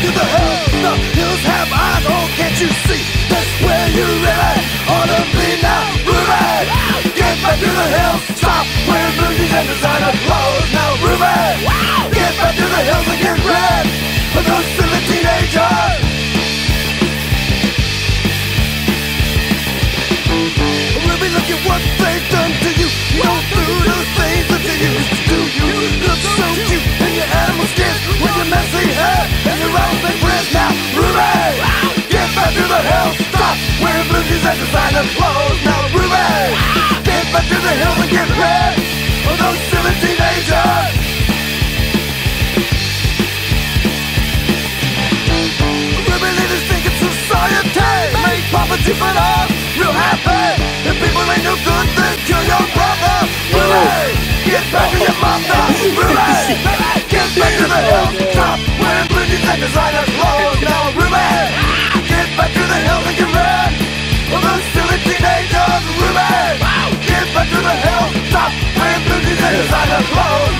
to the hill. The hills have eyes, oh can't you see? That's where you really ought to be now, Ruby. Get back to the hills, stop wearing booties and designer clothes now, Ruby. Get back to the hills and get red for those silly teenagers. Ruby, look at what they've done to you. You don't do those things that you used to do. You look so cute in your animal skin with your messy hair and your round-neck friends now, Ruby. Get back to the hills, stop wearing blues and designer clothes now, Ruby. Get back to the hills and get red for those silly teenagers. Ruby, leaders think it's society make poverty for us real happy. If people ain't no good, then kill your brother, Ruby. Get back to your mother, Ruby. Get back to the hill, stop wearing blues and designer clothes now, Ruby. Get back to the hill and get red for those silly teenagers, Ruby. Get back to the hill, stop wearing blues and designer clothes.